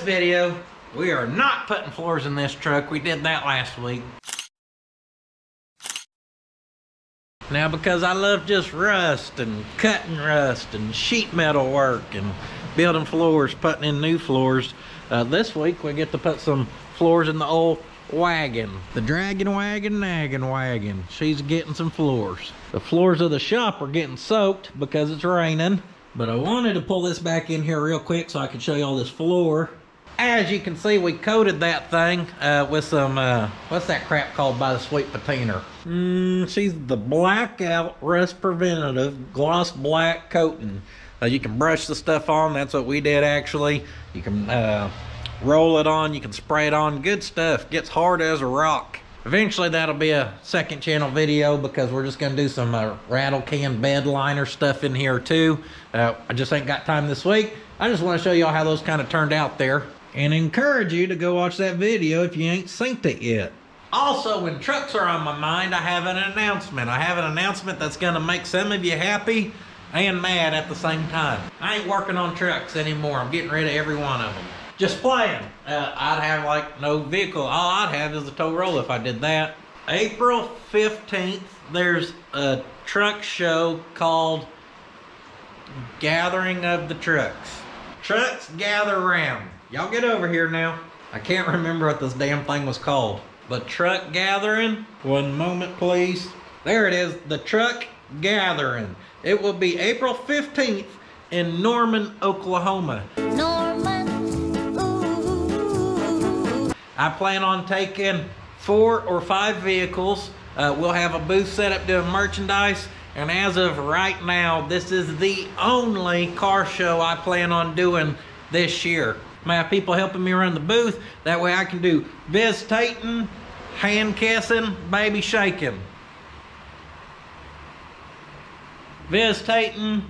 this video, we are not putting floors in this truck. We did that last week. Now, because I love just rust and cutting rust and sheet metal work and building floors, putting in new floors, this week we get to put some floors in the old wagon. The dragon wagon, nagging wagon. She's getting some floors. The floors of the shop are getting soaked because it's raining. But I wanted to pull this back in here real quick so I could show you all this floor. As you can see, we coated that thing with some, what's that crap called by the sweet patiner? She's the blackout rust preventative gloss black coating. You can brush the stuff on. That's what we did, actually. You can roll it on. You can spray it on. Good stuff. Gets hard as a rock. Eventually, that'll be a second channel video because we're just going to do some rattle can bed liner stuff in here too. I just ain't got time this week. I just want to show y'all how those kind of turned out there and encourage you to go watch that video if you ain't synced it yet. Also, when trucks are on my mind, I have an announcement. I have an announcement that's going to make some of you happy and mad at the same time. I ain't working on trucks anymore. I'm getting rid of every one of them. Just playing. I'd have like no vehicle. All I'd have is a tow roll if I did that. April 15th, there's a truck show called Gathering of the Trucks. Trucks gather round. Y'all get over here now. I can't remember what this damn thing was called. But truck gathering. One moment, please. There it is. The truck gathering. It will be April 15th in Norman, Oklahoma. I plan on taking 4 or 5 vehicles. We'll have a booth set up doing merchandise. And as of right now, this is the only car show I plan on doing this year. I'm gonna have people helping me run the booth. That way I can do visitating, hand kissing, baby shaking. Visitating,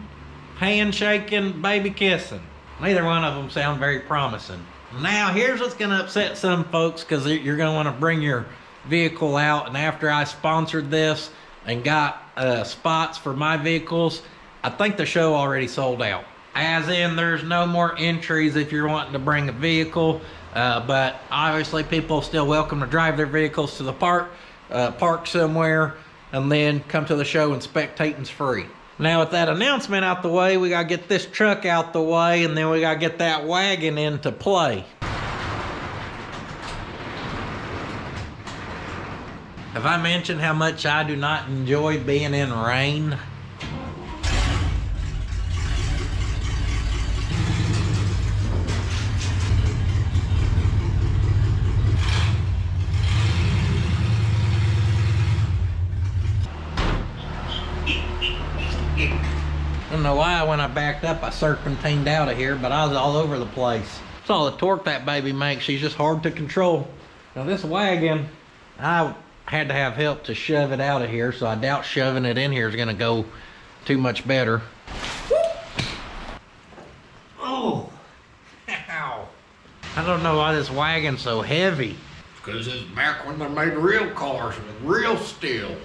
hand shaking, baby kissing. Neither one of them sound very promising. Now, here's what's going to upset some folks, because you're going to want to bring your vehicle out. And after I sponsored this and got spots for my vehicles, I think the show already sold out. As in, there's no more entries if you're wanting to bring a vehicle. But obviously, people are still welcome to drive their vehicles to the park somewhere, and then come to the show and spectating's free. Now, with that announcement out the way, we gotta get this truck out the way, and then we gotta get that wagon into play. Have I mentioned how much I do not enjoy being in rain? I don't know why when I backed up I serpentined out of here, but I was all over the place. That's all the torque that baby makes. She's just hard to control. Now this wagon, I had to have help to shove it out of here, so I doubt shoving it in here is gonna go too much better. Oh, ow. I don't know why this wagon's so heavy. Because it's back when they made real cars with real steel.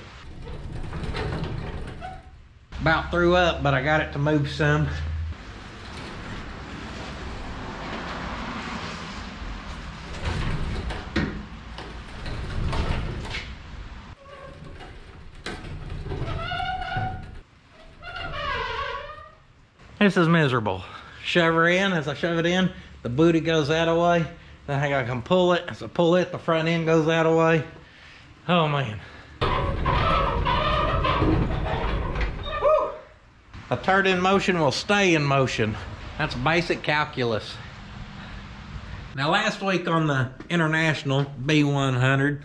About threw up, but I got it to move some. This is miserable. Shove her in. As I shove it in, the booty goes that way. Then I gotta come pull it. As I pull it, the front end goes that way. Oh man. A turd in motion will stay in motion. That's basic calculus. Now last week on the International B100,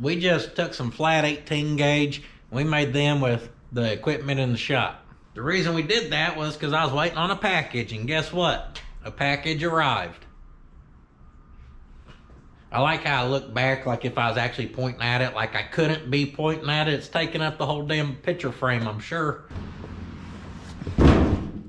we just took some flat 18 gauge. We made them with the equipment in the shop. The reason we did that was because I was waiting on a package, and guess what? A package arrived. I like how I look back like if I was actually pointing at it, like I couldn't be pointing at it. It's taking up the whole damn picture frame, I'm sure.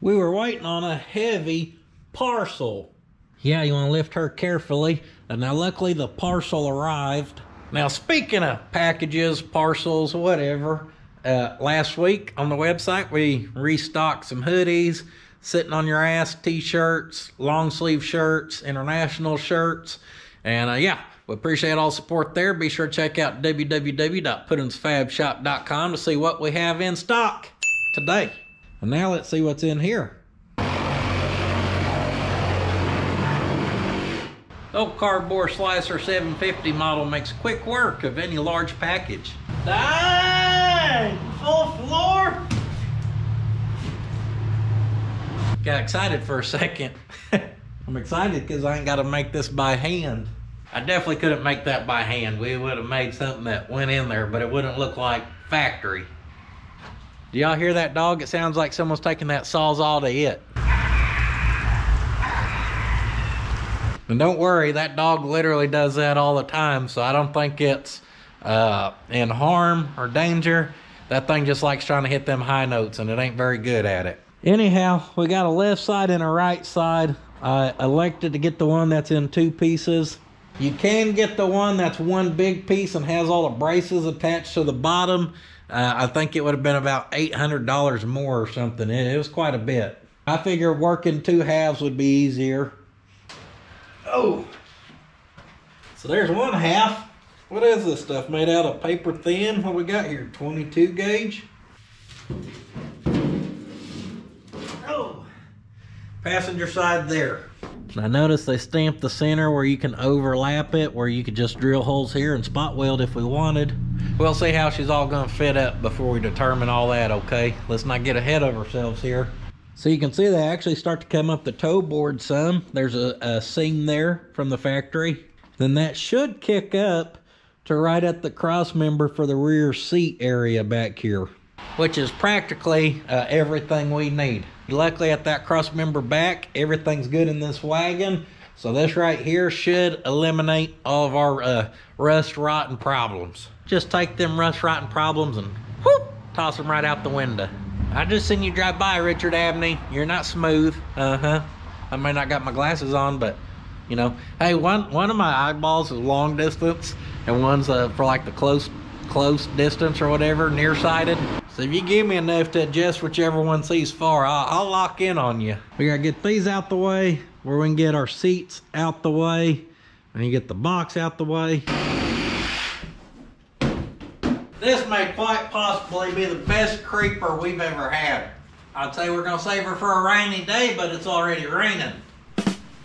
We were waiting on a heavy parcel. Yeah, you want to lift her carefully. And now luckily the parcel arrived. Now speaking of packages, parcels, whatever, last week on the website we restocked some hoodies, sitting on your ass t-shirts, long sleeve shirts, international shirts. And yeah, we appreciate all support there. Be sure to check out www.puddinsfabshop.com to see what we have in stock today. And now let's see what's in here. The old cardboard slicer 750 model makes quick work of any large package. Dang! Full floor! Got excited for a second. I'm excited because I ain't got to make this by hand. I definitely couldn't make that by hand. We would have made something that went in there, but it wouldn't look like factory. Do y'all hear that dog? It sounds like someone's taking that Sawzall to it. And don't worry, that dog literally does that all the time, so I don't think it's in harm or danger. That thing just likes trying to hit them high notes, and it ain't very good at it. Anyhow, we got a left side and a right side. I elected to get the one that's in two pieces. You can get the one that's one big piece and has all the braces attached to the bottom. I think it would have been about $800 more or something. It was quite a bit. I figure working two halves would be easier. Oh, so there's one half. What is this stuff made out of? Paper thin? What we got here? 22 gauge? Oh, passenger side there. Now notice they stamped the center where you can overlap it, where you could just drill holes here and spot weld if we wanted. We'll see how she's all gonna fit up before we determine all that, okay? Let's not get ahead of ourselves here. So you can see they actually start to come up the toe board some. There's a seam there from the factory. Then that should kick up to right at the cross member for the rear seat area back here, which is practically everything we need. Luckily at that cross member back, everything's good in this wagon. So this right here should eliminate all of our rust rotten problems. Just take them rust rotten problems and whoop, toss them right out the window. I just seen you drive by, Richard Abney. You're not smooth. I may not got my glasses on, but you know, hey, one of my eyeballs is long distance, and one's for like the close distance or whatever, nearsighted. So if you give me enough to adjust whichever one sees far, I'll lock in on you. We gotta get these out the way, where we can get our seats out the way, and you get the box out the way. This may quite possibly be the best creeper we've ever had. I'd say we're gonna save her for a rainy day, but it's already raining.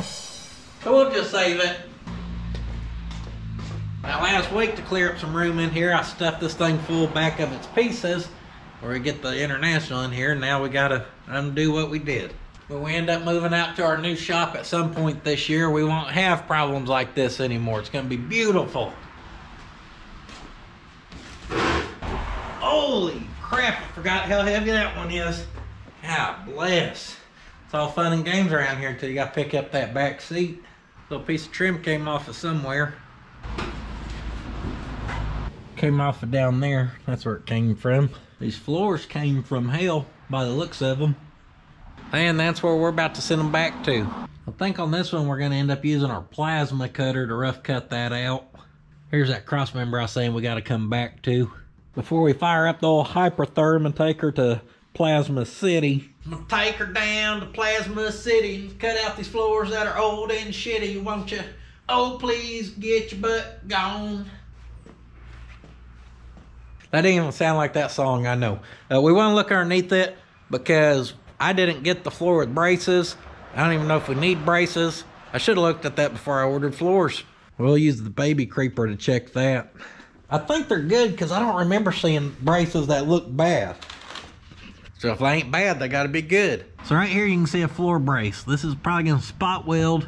So we'll just save it. Now last week, to clear up some room in here, I stuffed this thing full back of its pieces, where we get the International in here. Now we gotta undo what we did. When we end up moving out to our new shop at some point this year, we won't have problems like this anymore. It's gonna be beautiful. Holy crap, I forgot how heavy that one is. God bless. It's all fun and games around here until you gotta pick up that back seat. Little piece of trim came off of somewhere. Came off of down there. That's where it came from. These floors came from hell by the looks of them. And that's where we're about to send them back to. I think on this one we're gonna end up using our plasma cutter to rough cut that out. Here's that cross member I was saying we gotta come back to. Before we fire up the old Hypertherm and take her to Plasma City. I'm gonna take her down to Plasma City and cut out these floors that are old and shitty, won't you? Oh, please get your butt gone. That didn't even sound like that song, I know. We wanna look underneath it because I didn't get the floor with braces. I don't even know if we need braces. I should have looked at that before I ordered floors. We'll use the baby creeper to check that. I think they're good because I don't remember seeing braces that look bad. So if they ain't bad, they gotta be good. So right here you can see a floor brace. This is probably gonna spot weld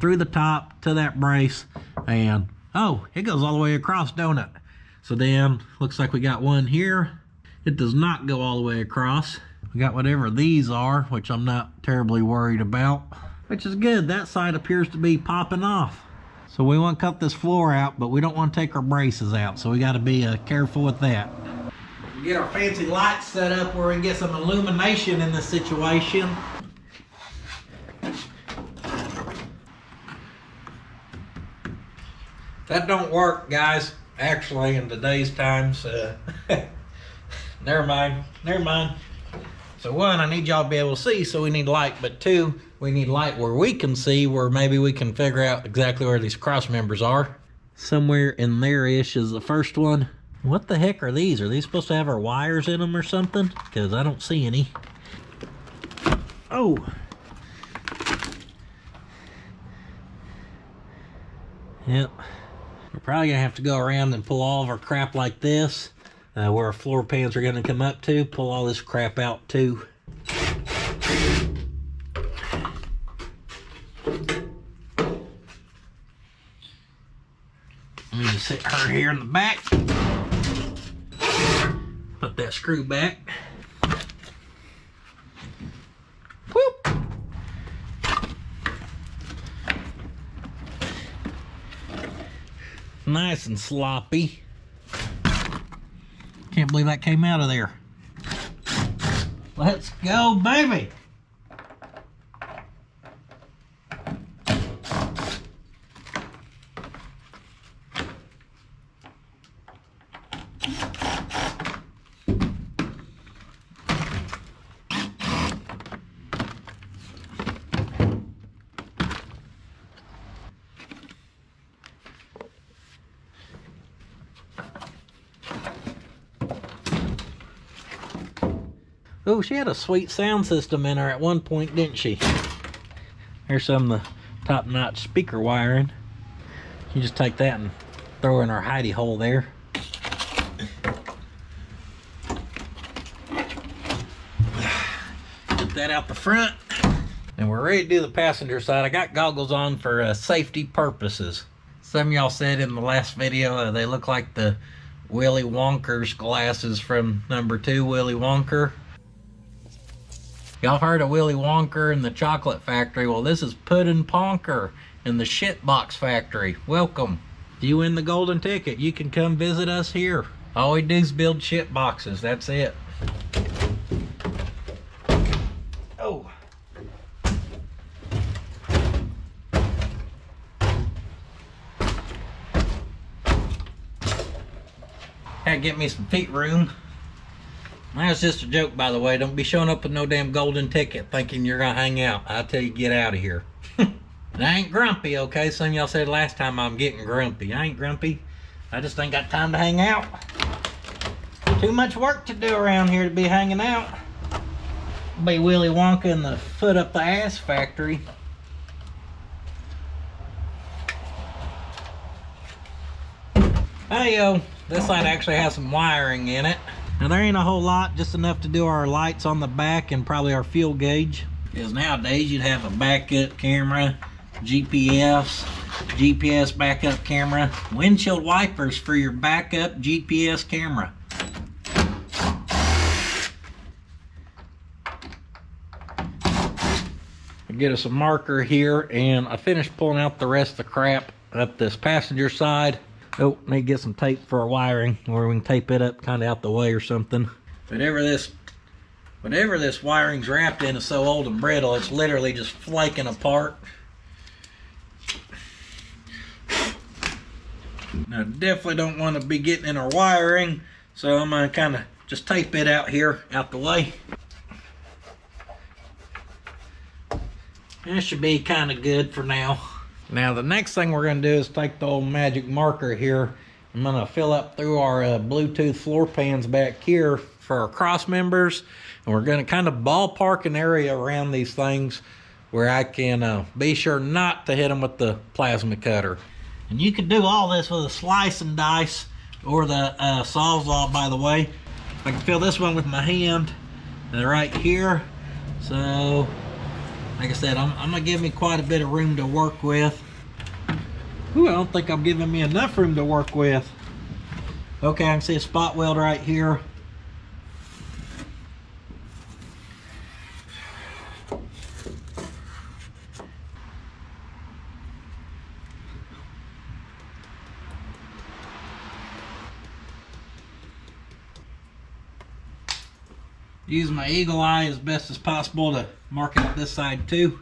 through the top to that brace. And oh, it goes all the way across, don't it? So then looks like we got one here. It does not go all the way across. We got whatever these are, which I'm not terribly worried about, which is good. That side appears to be popping off. So we want to cut this floor out, but we don't want to take our braces out. So we got to be careful with that. Get our fancy lights set up where we can get some illumination in this situation. That don't work, guys. Actually, in today's times, never mind. So one, I need y'all to be able to see, so we need light. But two, we need light where we can see, where maybe we can figure out exactly where these cross members are. Somewhere in there-ish is the first one. What the heck are these? Are these supposed to have our wires in them or something? Because I don't see any. Oh! Yep. We're probably going to have to go around and pull all of our crap like this. Where our floor pans are going to come up to, pull all this crap out too. I'm going to set her here in the back. Put that screw back. Whoop! Nice and sloppy. Can't believe that came out of there. Let's go, baby. Oh, she had a sweet sound system in her at one point, didn't she? Here's some of the top-notch speaker wiring. You just take that and throw in our hidey hole there. Get that out the front. And we're ready to do the passenger side. I got goggles on for safety purposes. Some of y'all said in the last video they look like the Willy Wonka's glasses from #2 Willy Wonka. Y'all heard of Willy Wonka and the Chocolate Factory? Well, this is Puddin' Ponker and the Shitbox Factory. Welcome. If you win the golden ticket, you can come visit us here. All we do is build shitboxes. That's it. Oh. Had to get me some feet room. That's just a joke, by the way. Don't be showing up with no damn golden ticket thinking you're gonna hang out. I tell you, get out of here. And I ain't grumpy, okay? Some of y'all said last time I'm getting grumpy. I ain't grumpy. I just ain't got time to hang out. Too much work to do around here to be hanging out. Be Willy Wonka in the foot up the ass factory. Hey yo, this light actually has some wiring in it. Now there ain't a whole lot, just enough to do our lights on the back and probably our fuel gauge. Because nowadays you'd have a backup camera, GPS backup camera, windshield wipers for your backup GPS camera. I'll get us a marker here, and I finished pulling out the rest of the crap up this passenger side. Oh, need to get some tape for our wiring, or we can tape it up kind of out the way or something. Whatever this wiring's wrapped in is so old and brittle, it's literally just flaking apart. Now, definitely don't want to be getting in our wiring, so I'm gonna kind of just tape it out here, out the way. That should be kind of good for now. Now the next thing we're going to do is take the old magic marker here. I'm going to fill up through our Bluetooth floor pans back here for our cross members. And we're going to kind of ballpark an area around these things where I can be sure not to hit them with the plasma cutter. And you can do all this with a slice and dice or the Sawzall, by the way. I can fill this one with my hand right here. So... like I said, I'm gonna give me quite a bit of room to work with. Ooh, I don't think I'm giving me enough room to work with. Okay, I can see a spot weld right here. Use my eagle eye as best as possible to mark out this side too.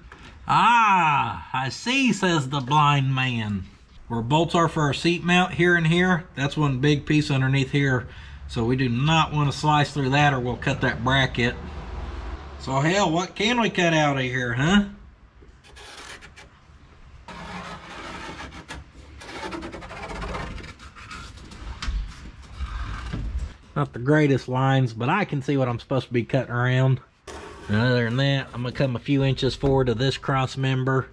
Ah, I see, says the blind man. Where bolts are for our seat mount here and here, that's one big piece underneath here. So we do not want to slice through that or we'll cut that bracket. So hell, what can we cut out of here, huh? Not the greatest lines, but I can see what I'm supposed to be cutting around. And other than that, I'm gonna come a few inches forward to this cross member.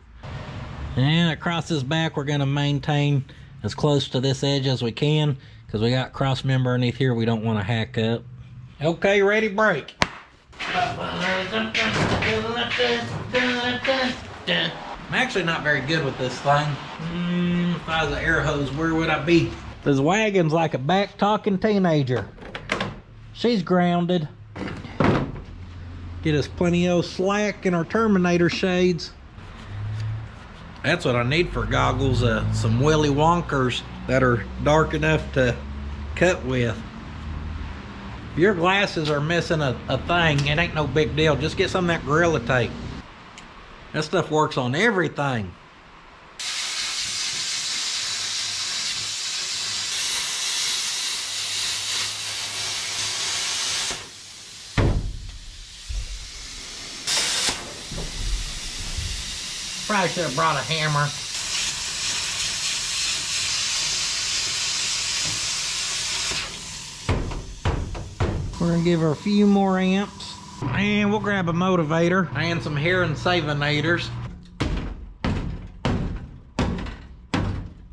And across this back, we're gonna maintain as close to this edge as we can, because we got cross member underneath here we don't want to hack up. Okay, ready, break. I'm actually not very good with this thing. If I was an air hose, where would I be? This wagon's like a back-talking teenager. She's grounded. Get us plenty of slack in our Terminator shades. That's what I need for goggles, some Willy Wonkers that are dark enough to cut with. If your glasses are missing a thing, it ain't no big deal. Just get some of that Gorilla Tape. That stuff works on everything. Probably should have brought a hammer. We're gonna give her a few more amps. And we'll grab a motivator and some hearing savinators.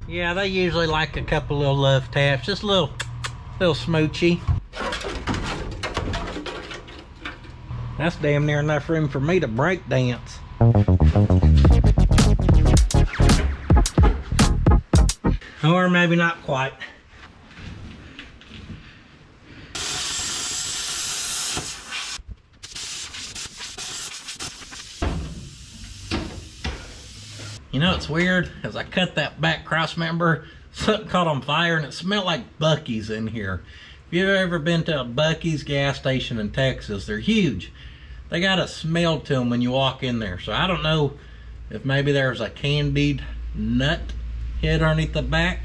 Yeah, they usually like a couple little love taps, just a little smoochy. That's damn near enough room for me to break dance. Or maybe not quite. You know, it's weird, as I cut that back cross member, something caught on fire and it smelled like Buc-ee's in here. If you've ever been to a Buc-ee's gas station in Texas, they're huge. They got a smell to them when you walk in there. So I don't know if maybe there's a candied nut head underneath the back,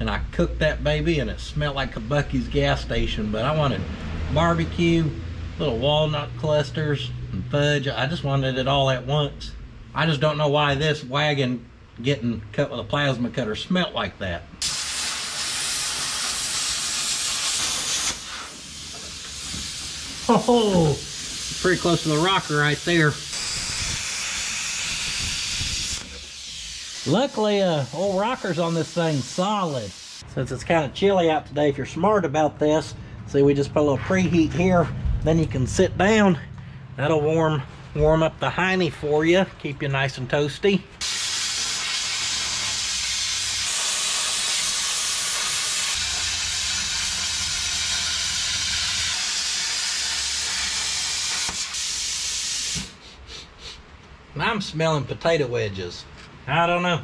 and I cooked that baby and it smelled like a Buc-ee's gas station. But I wanted barbecue, little walnut clusters and fudge. I just wanted it all at once. I just don't know why this wagon getting cut with a plasma cutter smelled like that. Oh, pretty close to the rocker right there. Luckily, old rockers on this thing solid. Since it's kind of chilly out today, if you're smart about this, see, we just put a little preheat here, then you can sit down. That'll warm up the hiney for you, keep you nice and toasty. And I'm smelling potato wedges. I don't know.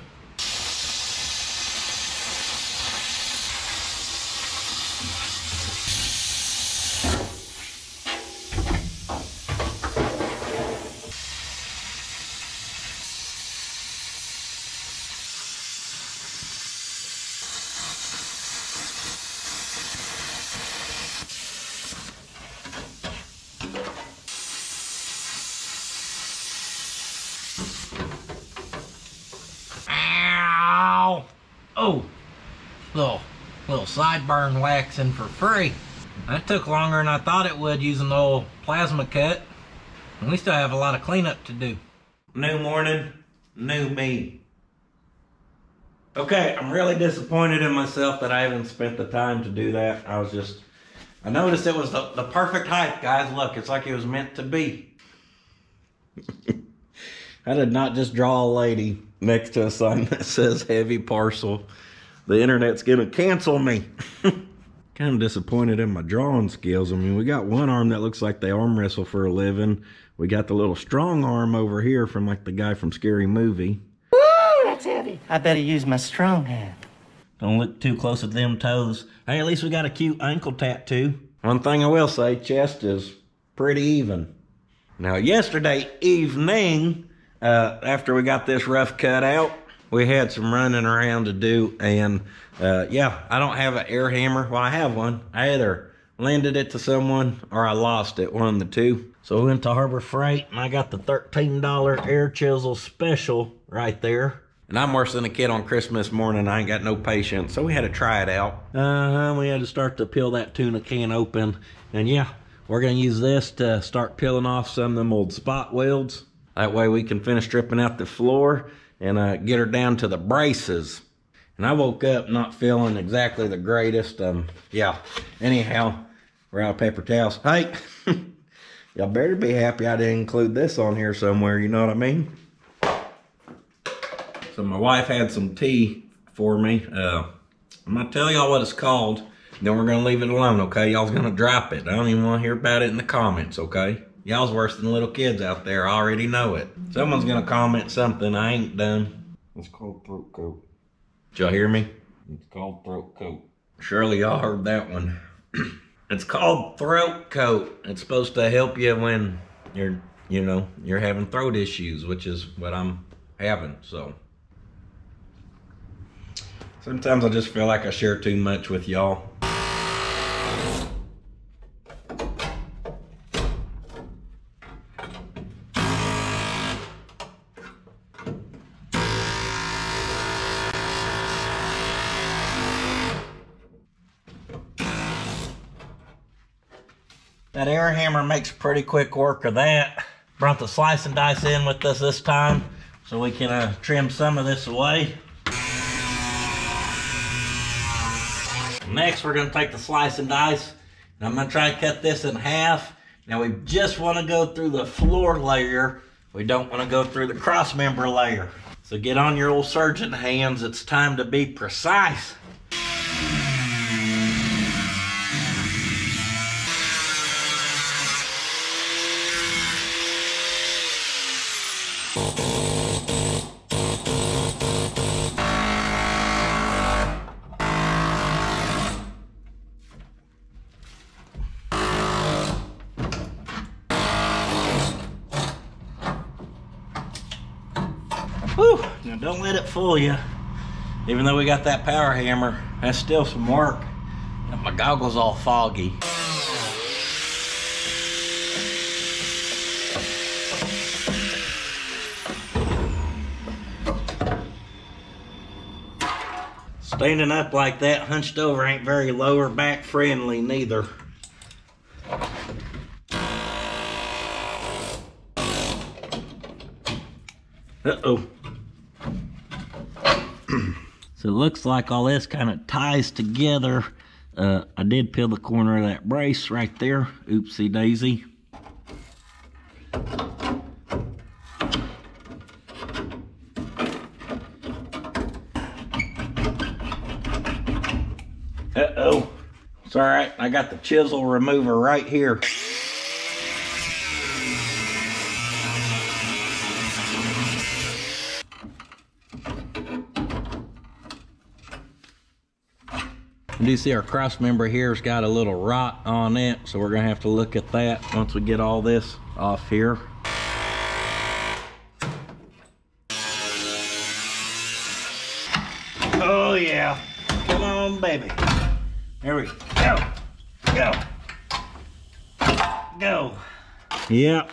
Oh, little sideburn waxing for free. That took longer than I thought it would using the old plasma cut. And we still have a lot of cleanup to do. New morning, new me. Okay, I'm really disappointed in myself that I haven't spent the time to do that. I noticed it was the perfect height, guys. Look, it's like it was meant to be. I did not just draw a lady next to a sign that says heavy parcel. The internet's gonna cancel me. Kind of disappointed in my drawing skills. I mean, we got one arm that looks like they arm wrestle for a living. We got the little strong arm over here from like the guy from Scary Movie. Woo, that's heavy. I better use my strong hand. Don't look too close at them toes. Hey, at least we got a cute ankle tattoo. One thing I will say, chest is pretty even. Now, yesterday evening, after we got this rough cut out, we had some running around to do, and yeah, I don't have an air hammer. Well, I have one. I either landed it to someone, or I lost it, one of the two. So we went to Harbor Freight, and I got the $13 air chisel special right there. And I'm worse than a kid on Christmas morning. I ain't got no patience, so we had to try it out. We had to start to peel that tuna can open. And yeah, we're going to use this to start peeling off some of them old spot welds. That way we can finish stripping out the floor and get her down to the braces. And I woke up not feeling exactly the greatest. Yeah, anyhow, we're out of paper towels. Hey, y'all better be happy I didn't include this on here somewhere, you know what I mean? So my wife had some tea for me. I'm gonna tell y'all what it's called, then we're gonna leave it alone, okay? Y'all's gonna drop it. I don't even wanna hear about it in the comments, okay? Y'all's worse than little kids out there, I already know it. Someone's gonna comment something I ain't done. It's called throat coat. Did y'all hear me? It's called throat coat. Surely y'all heard that one. It's called throat coat. It's supposed to help you when you're, you know, you're having throat issues, which is what I'm having, so. Sometimes I just feel like I share too much with y'all. That air hammer makes pretty quick work of that. Brought the slice and dice in with us this time so we can trim some of this away. Next, we're gonna take the slice and dice, and I'm gonna try to cut this in half. Now, we just wanna go through the floor layer. We don't wanna go through the cross member layer. So get on your old surgeon hands. It's time to be precise. Now don't let it fool you. Even though we got that power hammer, that's still some work. Got my goggles all foggy. Standing up like that, hunched over, ain't very lower back friendly neither. Uh-oh. So it looks like all this kind of ties together. I did peel the corner of that brace right there. Oopsie daisy. Uh-oh. It's all right. I got the chisel remover right here. You do see our cross member here's got a little rot on it, so we're gonna have to look at that once we get all this off here. Oh yeah, come on baby. Here we go, go, go. Yep,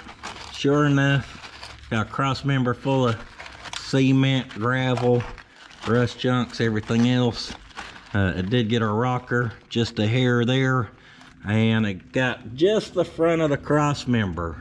sure enough, got a cross member full of cement, gravel, rust chunks, everything else. It did get a rocker, just a hair there, and it got just the front of the cross member.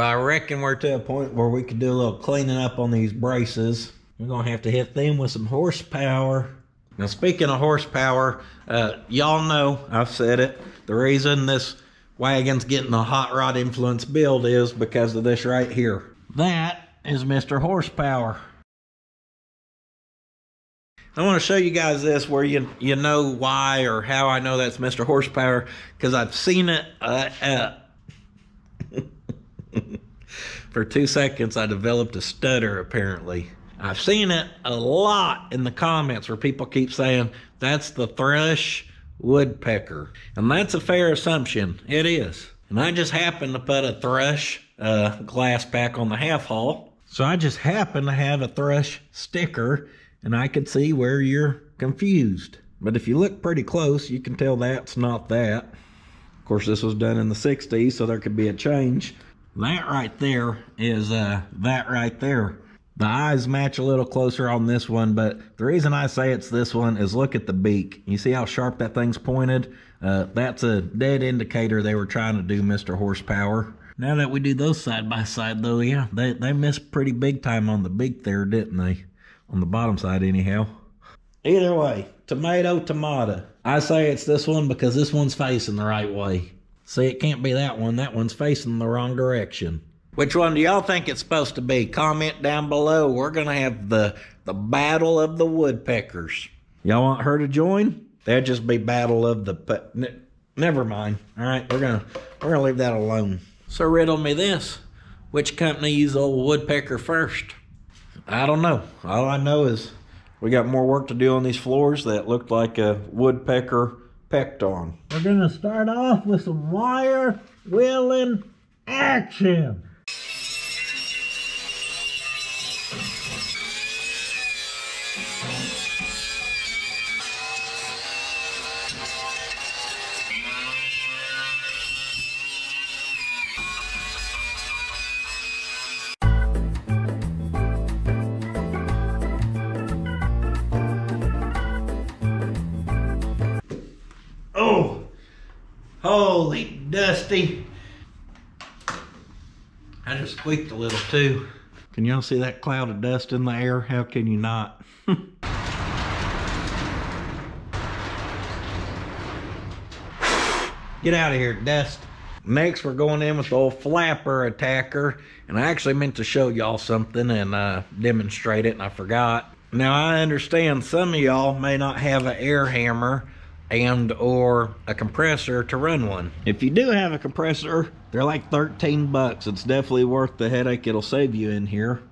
Well, I reckon we're to a point where we could do a little cleaning up on these braces. We're going to have to hit them with some horsepower. Now, speaking of horsepower, y'all know, I've said it, the reason this wagon's getting the Hot Rod influence build is because of this right here. That is Mr. Horsepower. I want to show you guys this where you know why or how I know that's Mr. Horsepower, because I've seen it for 2 seconds I developed a stutter apparently. I've seen it a lot in the comments where people keep saying that's the thrush woodpecker, and that's a fair assumption. It is. And I just happened to put a thrush glass back on the half haul, so I just happened to have a thrush sticker, and I could see where you're confused. But if you look pretty close, you can tell that's not that. Of course, this was done in the 60s, so there could be a change. That right there is that right there. The eyes match a little closer on this one, but the reason I say it's this one is look at the beak. You see how sharp that thing's pointed? That's a dead indicator they were trying to do Mr. Horsepower. Now that we do those side by side though, yeah, they missed pretty big time on the beak there, didn't they? On the bottom side anyhow. Either way, tomato, tomato. I say it's this one because this one's facing the right way. See, it can't be that one. That one's facing the wrong direction. Which one do y'all think it's supposed to be? Comment down below. We're going to have the Battle of the Woodpeckers. Y'all want her to join? That'd just be Battle of the... Never mind. All right, we're gonna leave that alone. So riddle me this. Which company used the old woodpecker first? I don't know. All I know is we got more work to do on these floors that looked like a woodpecker pecked on. We're going to start off with some wire wheeling action. Holy dusty. I just squeaked a little too. Can y'all see that cloud of dust in the air? How can you not? Get out of here, dust. Next, we're going in with the old flapper attacker. And I actually meant to show y'all something and demonstrate it, and I forgot. Now, I understand some of y'all may not have an air hammer and or a compressor to run one. If you do have a compressor, they're like 13 bucks. It's definitely worth the headache it'll save you in here.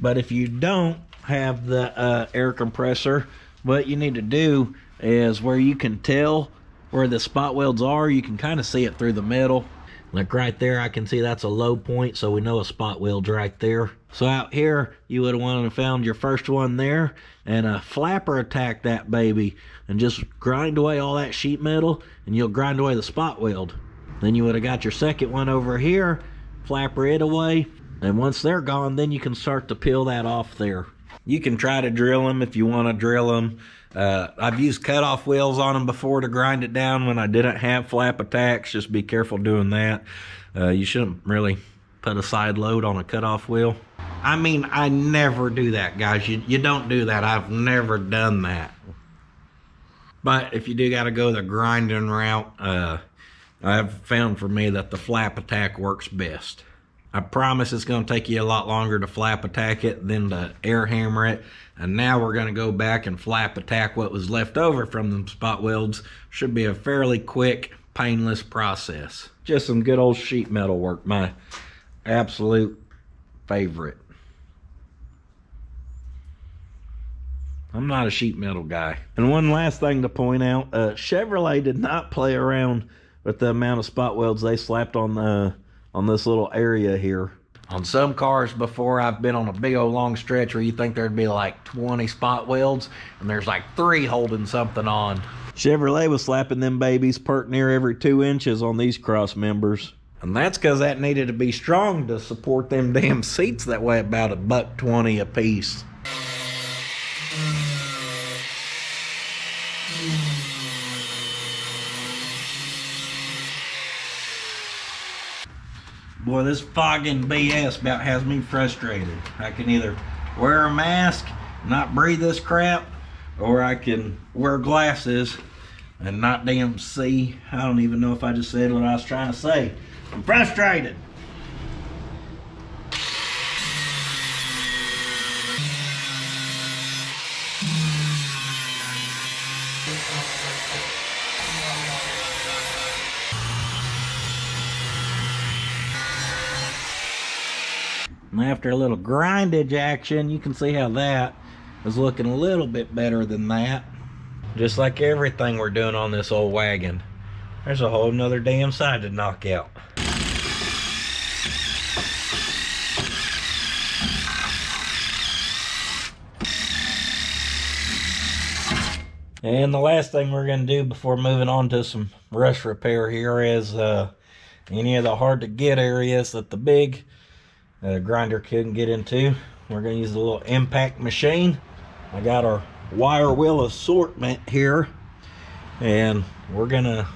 But if you don't have the air compressor, what you need to do is where you can tell where the spot welds are, you can kind of see it through the metal. Like right there, I can see that's a low point, so we know a spot weld's right there. So out here, you would have wanted to found your first one there and a flapper attack that baby and just grind away all that sheet metal and you'll grind away the spot weld. Then you would have got your second one over here, flapper it away, and once they're gone, then you can start to peel that off there. You can try to drill them if you want to drill them. I've used cutoff wheels on them before to grind it down when I didn't have flap attacks. Just be careful doing that. You shouldn't really put a side load on a cutoff wheel. I mean, I never do that, guys. You don't do that. I've never done that. But if you do got to go the grinding route, I've found for me that the flap attack works best. I promise it's going to take you a lot longer to flap attack it than to air hammer it. And now we're going to go back and flap attack what was left over from them spot welds. Should be a fairly quick, painless process. Just some good old sheet metal work, my absolute favorite. I'm not a sheet metal guy. And one last thing to point out, Chevrolet did not play around with the amount of spot welds they slapped on the on this little area here. On some cars before, I've been on a big old long stretch where you think there'd be like 20 spot welds and there's like 3 holding something on. Chevrolet was slapping them babies pert near every 2 inches on these cross members. And that's because that needed to be strong to support them damn seats that weigh about $1.20 a piece. Boy, this fogging BS about has me frustrated. I can either wear a mask, not breathe this crap, or I can wear glasses and not damn see. I don't even know if I just said what I was trying to say. I'm frustrated. And after a little grindage action, you can see how that is looking a little bit better than that. Just like everything we're doing on this old wagon, there's a whole nother damn side to knock out. And the last thing we're gonna do before moving on to some rush repair here is any of the hard to get areas that the big grinder couldn't get into. We're gonna use a little impact machine. I got our wire wheel assortment here, and we're gonna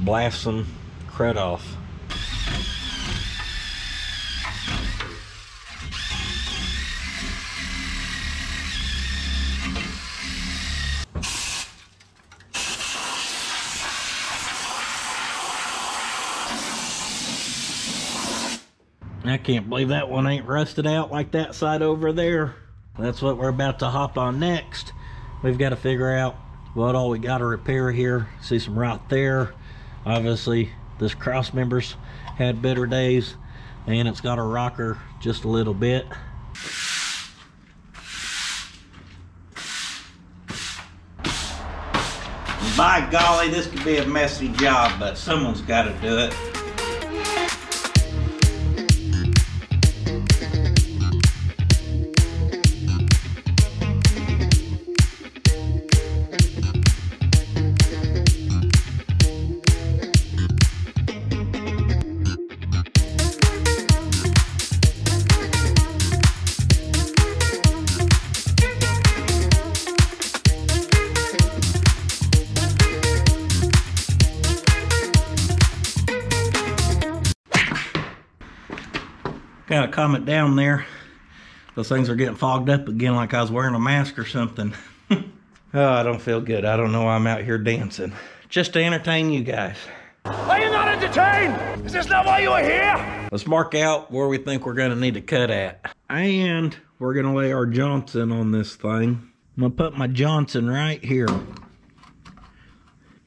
blast some crud off. I can't believe that one ain't rusted out like that side over there. That's what we're about to hop on next. We've got to figure out what all we got to repair here. See some right there. Obviously, this cross member's had better days, and it's got a rocker just a little bit. By golly, this could be a messy job, but someone's got to do it. Got a comment down there. Those things are getting fogged up again like I was wearing a mask or something. Oh, I don't feel good. I don't know why I'm out here dancing. Just to entertain you guys. Are you not entertained? Is this not why you are here? Let's mark out where we think we're gonna need to cut at. And we're gonna lay our Johnson on this thing. I'm gonna put my Johnson right here.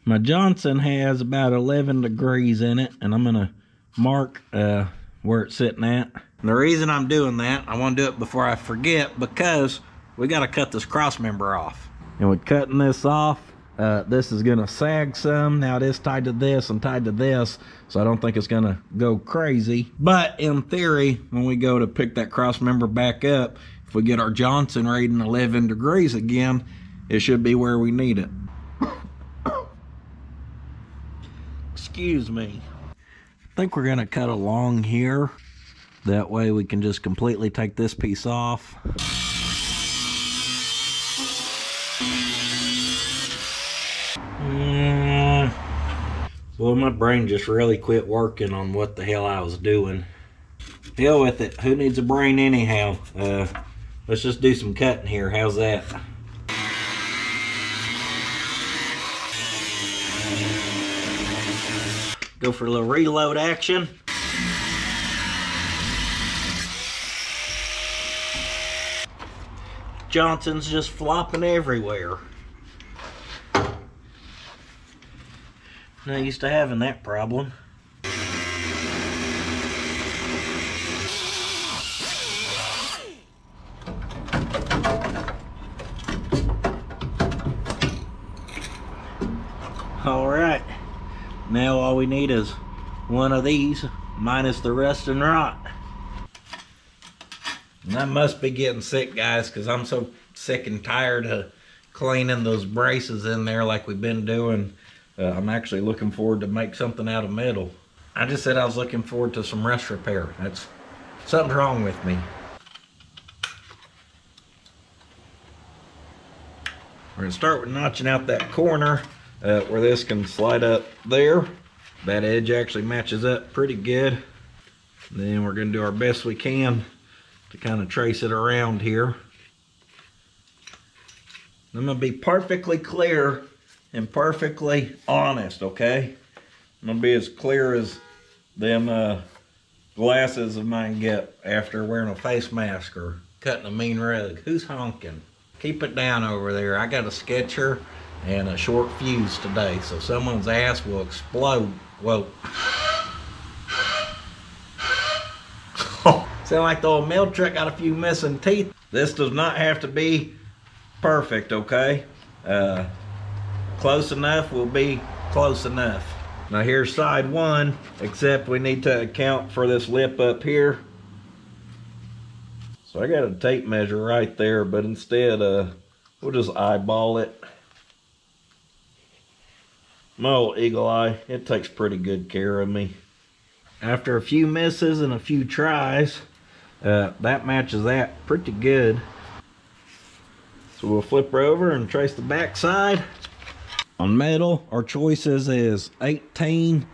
My Johnson has about 11 degrees in it, and I'm gonna mark where it's sitting at. And the reason I'm doing that, I want to do it before I forget, because we got to cut this cross member off. And with cutting this off, this is going to sag some. Now it is tied to this and tied to this, so I don't think it's going to go crazy. But in theory, when we go to pick that cross member back up, if we get our Johnson reading 11 degrees again, it should be where we need it. Excuse me. I think we're gonna cut along here. That way we can just completely take this piece off. Well, my brain just really quit working on what the hell I was doing. Deal with it. Who needs a brain anyhow? Let's just do some cutting here. How's that? Go for a little reload action. Johnson's just flopping everywhere. Not used to having that problem. All right. Now all we need is one of these, minus the rust and rot. And I must be getting sick, guys, because I'm so sick and tired of cleaning those braces in there like we've been doing. I'm actually looking forward to make something out of metal. I just said I was looking forward to some rust repair. That's something's wrong with me. We're gonna start with notching out that corner. Where this can slide up there. That edge actually matches up pretty good. And then we're going to do our best we can to kind of trace it around here. I'm going to be perfectly clear and perfectly honest, okay? I'm going to be as clear as them glasses of mine get after wearing a face mask or cutting a mean rug. Who's honking? Keep it down over there. I got a sketcher and a short fuse today, so someone's ass will explode. Whoa. Sound like the old mail truck got a few missing teeth. This does not have to be perfect, okay? Close enough will be close enough. Now here's side one, except we need to account for this lip up here. So I got a tape measure right there, but instead we'll just eyeball it. My old eagle eye, it takes pretty good care of me. After a few misses and a few tries, that matches that pretty good. So we'll flip her over and trace the back side. On metal, our choices is 18,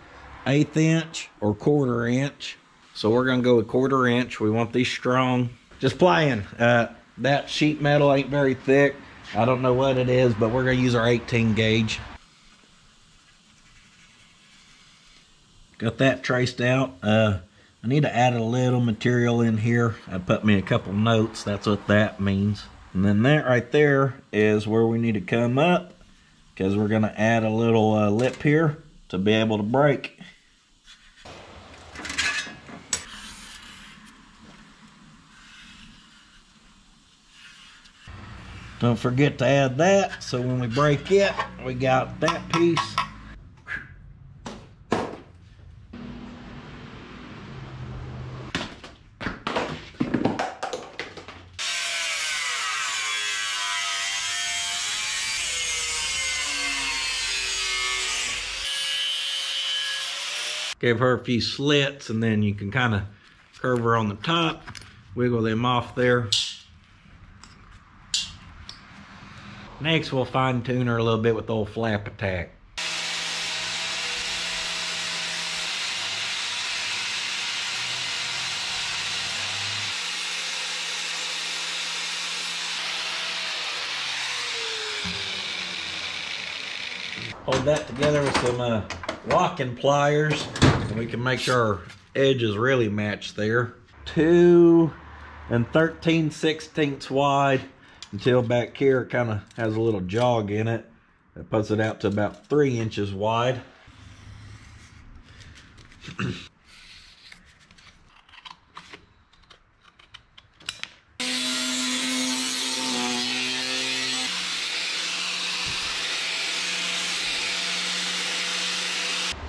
1/8 inch, or 1/4 inch. So we're gonna go with 1/4 inch. We want these strong. Just playing. That sheet metal ain't very thick. I don't know what it is, but we're gonna use our 18 gauge. Got that traced out. I need to add a little material in here. I put me a couple notes. That's what that means. And then that right there is where we need to come up, because we're going to add a little lip here to be able to break. Don't forget to add that, so when we break it, we got that piece. Give her a few slits, and then you can kind of curve her on the top, wiggle them off there. Next, we'll fine tune her a little bit with the old flap attack. Hold that together with some locking pliers. And we can make sure our edges really match there. 2 and 13/16 wide until back here it kind of has a little jog in it. That puts it out to about 3 inches wide.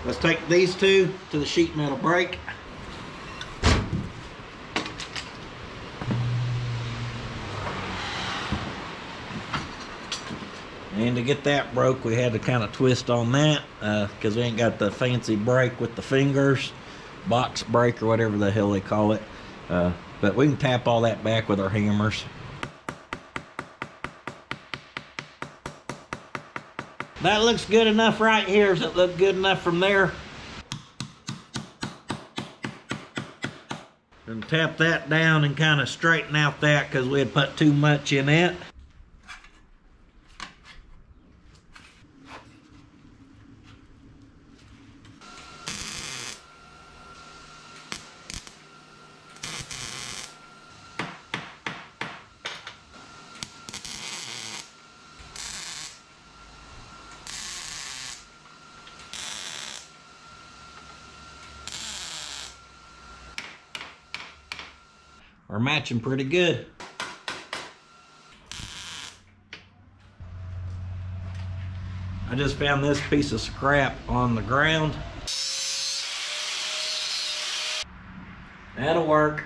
Let's take these two to the sheet metal break. And to get that broke, we had to kind of twist on that because we ain't got the fancy break with the fingers, box break or whatever the hell they call it. But we can tap all that back with our hammers. That looks good enough right here. Does it look good enough from there? And tap that down and kind of straighten out that because we had put too much in it. Are matching pretty good. I just found this piece of scrap on the ground. That'll work.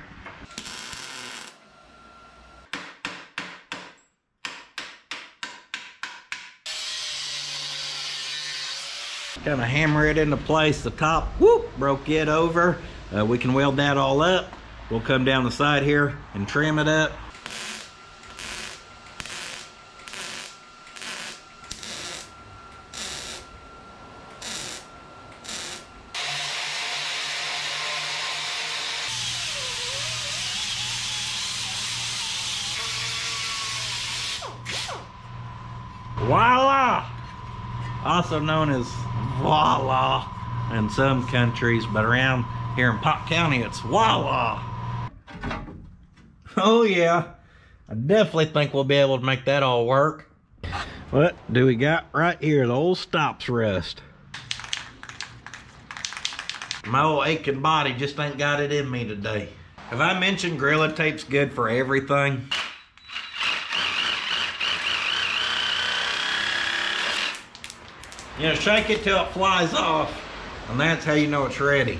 Kind of hammer it into place. The top, whoop, broke it over. We can weld that all up. We'll come down the side here and trim it up. also known as Voila in some countries, but around here in Polk County, it's Voila. Oh yeah, I definitely think we'll be able to make that all work. What do we got right here? The old stops rust. My old aching body just ain't got it in me today. Have I mentioned Gorilla Tape's good for everything? You know, shake it till it flies off, and that's how you know it's ready.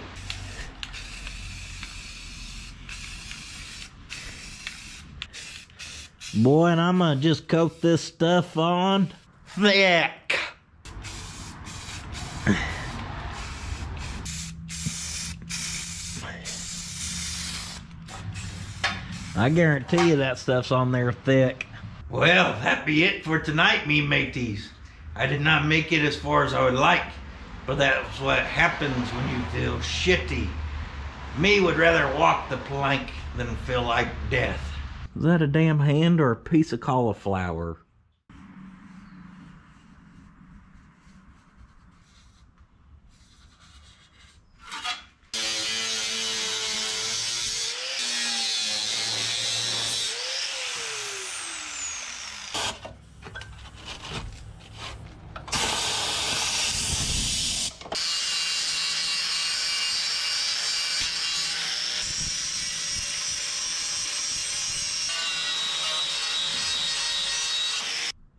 Boy, and I'm gonna just coat this stuff on thick. I guarantee you that stuff's on there thick. Well, that be it for tonight, me mateys. I did not make it as far as I would like, but that's what happens when you feel shitty. Me would rather walk the plank than feel like death. Is that a damn hand or a piece of cauliflower?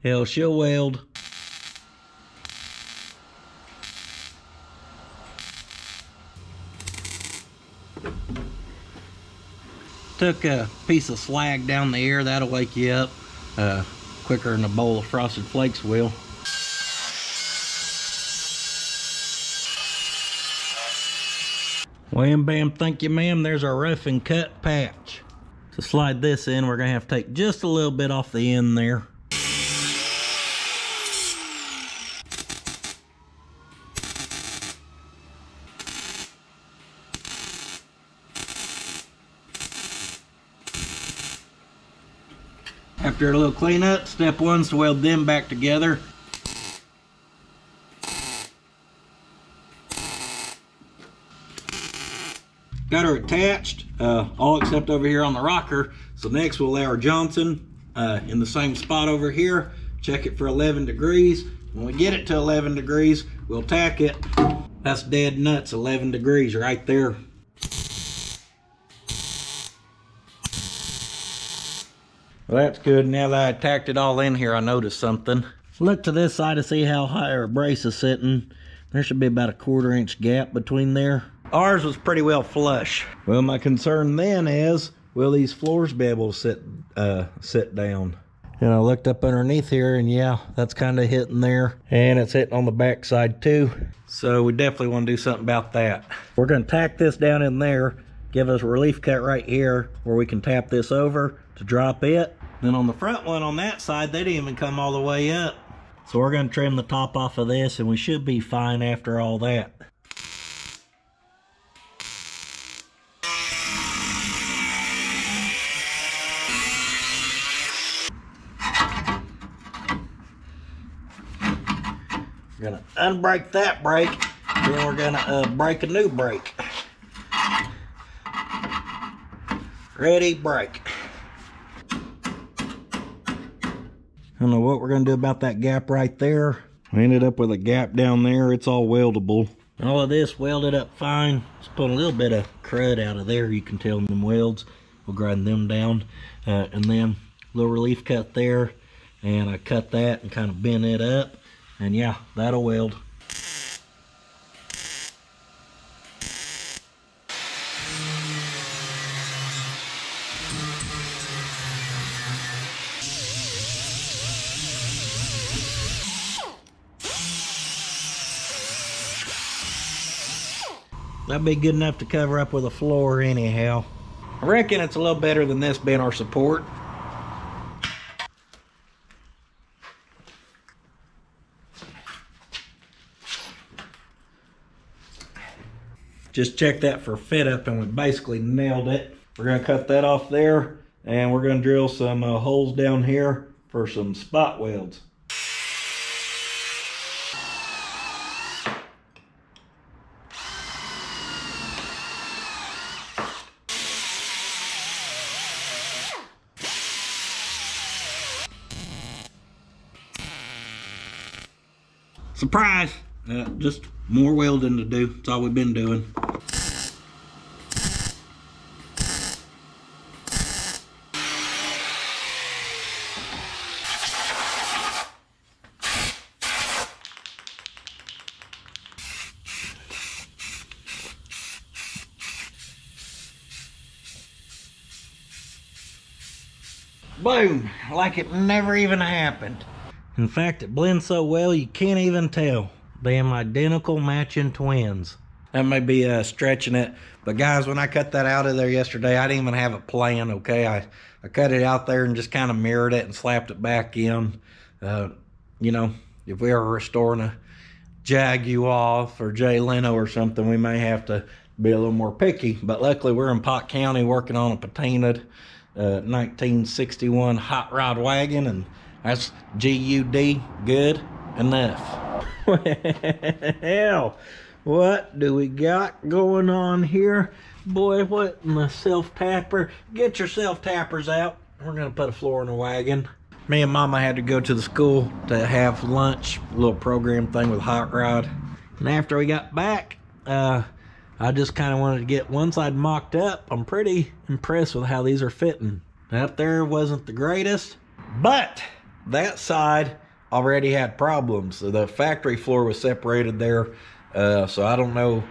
Hell, she'll weld. Took a piece of slag down the air, that'll wake you up quicker than a bowl of Frosted Flakes will. Wham bam, thank you ma'am, there's our rough and cut patch. To slide this in, we're gonna have to take just a little bit off the end there. After a little cleanup, step one's to weld them back together. Got her attached, all except over here on the rocker. So next we'll lay our Johnson in the same spot over here. Check it for 11 degrees. When we get it to 11 degrees, we'll tack it. That's dead nuts, 11 degrees right there. Well, that's good. Now that I tacked it all in here, I noticed something. Look to this side to see how high our brace is sitting. There should be about a 1/4 inch gap between there. Ours was pretty well flush. Well, my concern then is, will these floors be able to sit down? And I looked up underneath here, and yeah, that's kind of hitting there. And it's hitting on the back side too. So we definitely want to do something about that. We're going to tack this down in there, give us a relief cut right here where we can tap this over to drop it. Then on the front one on that side, they didn't even come all the way up. So we're gonna trim the top off of this and we should be fine after all that. We're gonna unbrake that brake, then we're gonna break a new brake. Ready, brake. I don't know what we're gonna do about that gap right there. We ended up with a gap down there. It's all weldable. All of this welded up fine. Just put a little bit of crud out of there. You can tell in them welds. We'll grind them down. And then a little relief cut there. And I cut that and kind of bent it up. And yeah, that'll weld. That'd be good enough to cover up with a floor anyhow. I reckon it's a little better than this being our support. Just check that for fit up and we basically nailed it. We're gonna cut that off there and we're gonna drill some holes down here for some spot welds. Surprise! Just more welding to do. That's all we've been doing. Boom! Like it never even happened. In fact, it blends so well you can't even tell. Damn identical matching twins. That may be stretching it, but guys, when I cut that out of there yesterday, I didn't even have a plan, okay? I cut it out there and just kind of mirrored it and slapped it back in. You know, if we were restoring a Jaguar for Jay Leno or something, we may have to be a little more picky. But luckily, we're in Polk County working on a patinaed 1961 Hot Rod wagon, and that's G-U-D, good enough. Well, what do we got going on here? Boy, what in the self-tapper? Get your self-tappers out. We're gonna put a floor in a wagon. Me and Mama had to go to the school to have lunch, a little program thing with Hot Rod. And after we got back, I just kind of wanted to get one side mocked up. I'm pretty impressed with how these are fitting. Up there wasn't the greatest, but that side already had problems. The factory floor was separated there, so I don't know,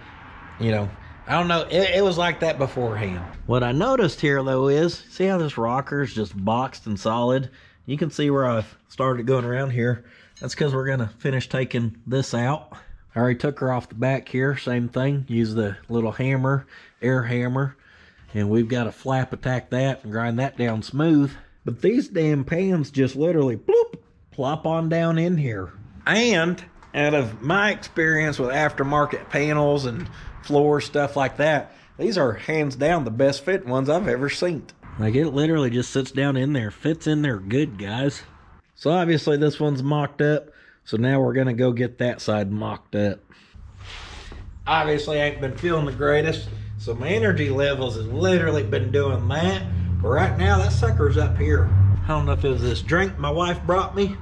you know, it was like that beforehand. What I noticed here though is, see how this rocker is just boxed and solid? You can see where I've started going around here. That's because we're gonna finish taking this out. I already took her off the back here, same thing. Use the little hammer, air hammer, and we've got to flap attack that and grind that down smooth. But these damn pans just literally bloop, plop on down in here. And out of my experience with aftermarket panels and floor stuff like that, these are hands down the best fit ones I've ever seen. Like it literally just sits down in there, fits in there good, guys. So obviously this one's mocked up. So now we're gonna go get that side mocked up. Obviously I ain't been feeling the greatest, so my energy levels has literally been doing that. But right now that sucker's up here. I don't know if it was this drink my wife brought me,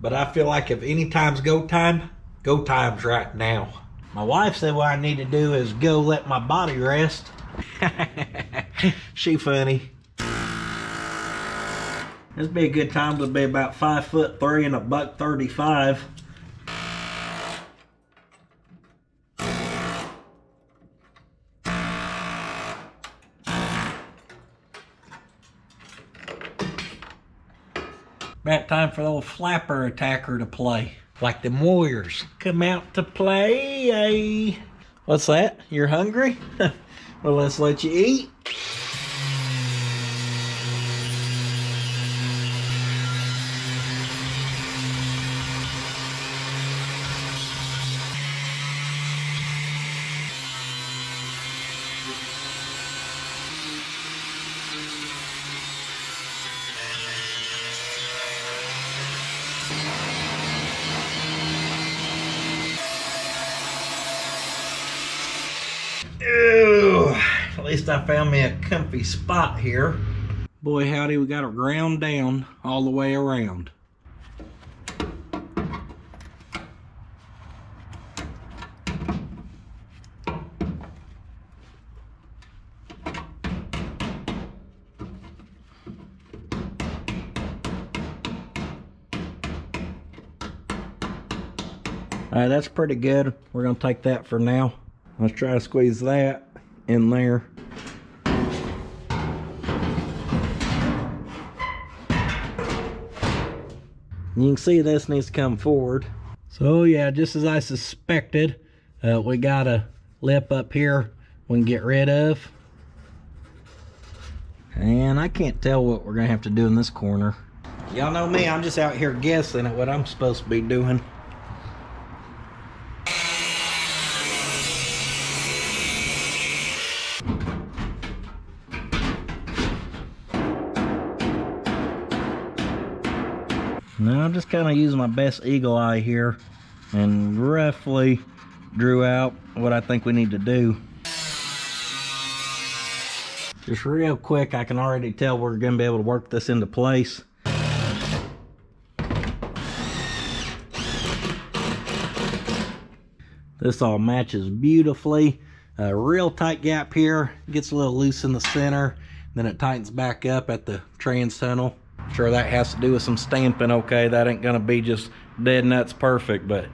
but I feel like if any time's go time's right now. My wife said what I need to do is go let my body rest. She funny. This'd be a good time to be about 5'3" and a $135. About time for the old flapper attacker to play. Like them Warriors. Come out to play. What's that? You're hungry? Well, let's let you eat. At least I found me a comfy spot here. Boy howdy, we got her ground down all the way around. Alright, that's pretty good. We're gonna take that for now. Let's try to squeeze that in there. You can see this needs to come forward. So yeah, just as I suspected, we got a lip up here we can get rid of. And I can't tell what we're gonna have to do in this corner. Y'all know me, I'm just out here guessing at what I'm supposed to be doing. Now I'm just kind of using my best eagle eye here and roughly drew out what I think we need to do. Just real quick, I can already tell we're going to be able to work this into place. This all matches beautifully. A real tight gap here. Gets a little loose in the center. Then it tightens back up at the trans tunnel. Sure, that has to do with some stamping. Okay, that ain't gonna be just dead nuts perfect, but